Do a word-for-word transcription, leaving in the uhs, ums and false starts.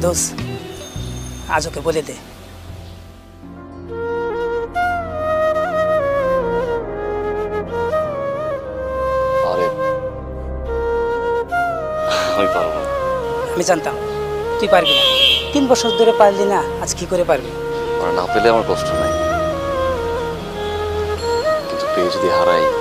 Dos, ayo que volete. আমি জানতাম তুই পারবি না, তিন বছর ধরে পারলি না, আজ কি করে পারবি? না পেলে আমার কষ্ট নাই, কিন্তু পেয়ে যদি হারাই